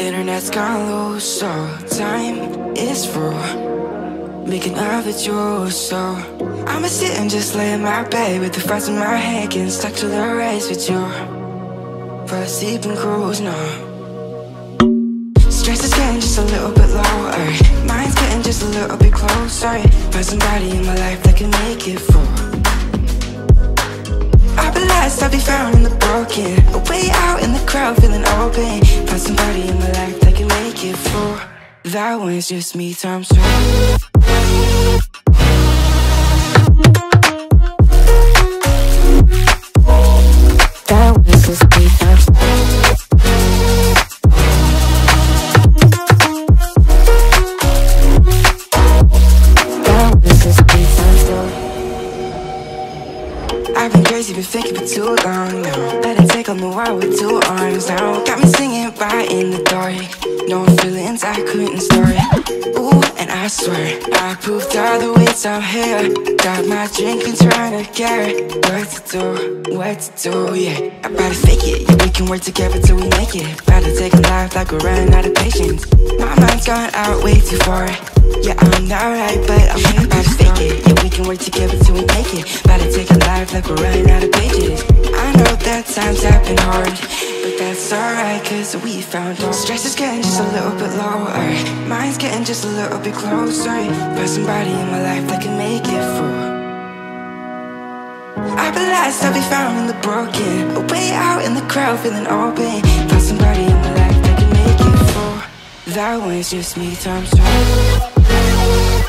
Internet's gone low, so time is full. Making love with you, so I'ma sit and just lay in my bed with the frost in my head, getting stuck to the race with you. For a sleeping cruise, no. Stress is getting just a little bit lower. Mind's getting just a little bit closer. Find somebody in my life that can make it full. I'll be found in the broken, a way out in the crowd, feeling open. Find somebody in my life that can make it full. That one's just me times two. That one's just me times two. That one's just me times two. I've been crazy, been thinking for too long now. Let it take on the world with two arms now. Got me singing right in the dark. No feelings I couldn't start. Ooh, and I swear I proved all the ways I'm here. Got my drink and trying to get it. What to do, yeah. I gotta fake it, yeah, we can work together till we make it. About to take a life like we're running out of patience. My mind's gone out way too far. Yeah, I'm not right, but I'm here to fake it. Yeah, we can work together till we make it. About to take a life like we're running out of pages. I know that times have been hard, but that's alright, cause we found it. Stress is getting just a little bit lower. Mind's getting just a little bit closer. Find somebody in my life that can make it through. I realized I'll be found in the broken, a way out in the crowd, feeling open. Found somebody in my life that can make it full. That one's just me times two.